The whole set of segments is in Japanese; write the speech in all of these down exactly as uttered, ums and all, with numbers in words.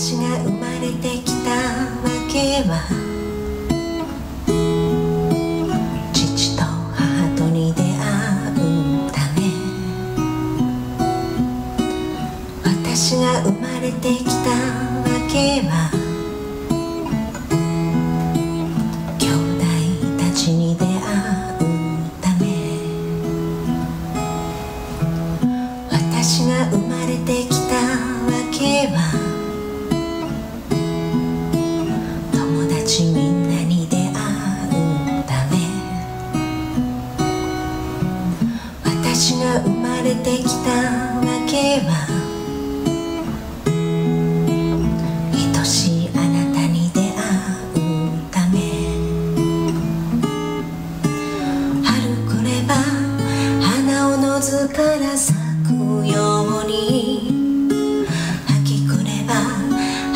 私が生まれてきたわけは、父と母とに出会うため。私が生まれてきたわけは、兄弟たちに出会うため。私が生まれてきたわけは、みんなに出会うため。私が生まれてきたわけは、愛しいあなたに出会うため。春来れば花をのずから咲くように、秋来れば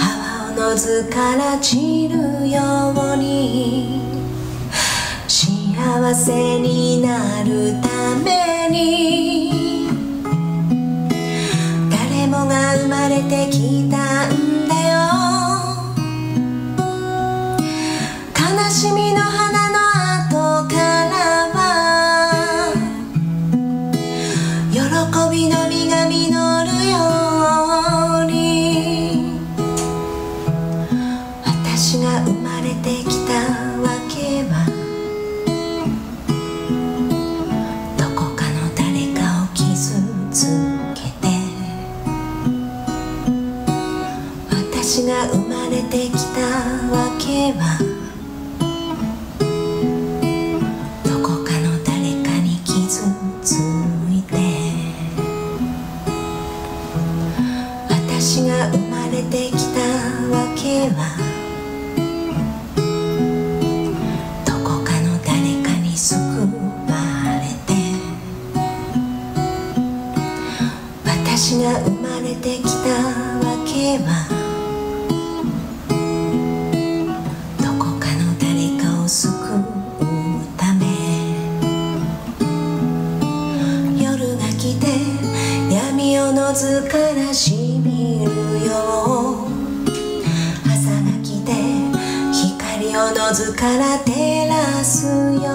葉をのずから散るように、幸せになるために、誰もが生まれてきたんだよ。悲しみの花の後からは喜びの実が実るよ。私が生まれてきたわけは、どこかの誰かを傷つけて。私が生まれてきたわけは、どこかの誰かに傷ついて。私が生まれてきたわけは、私が生まれてきたわけは、どこかの誰かを救うため。夜が来て闇をのずからしみるよ。朝が来て光をのずから照らすよ。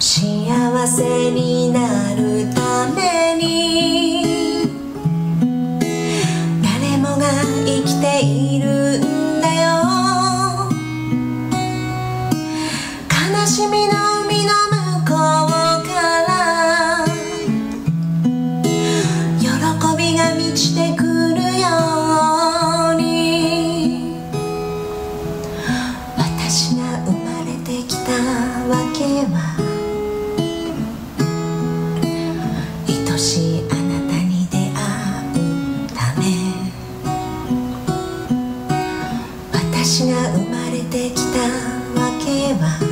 幸せになるために、誰もが生きているんだよ。悲しみの海の向こうから喜びが満ちてくるように。私が生まれてきたわけは、愛しいあなたに出会うため。私が生まれてきたわけは、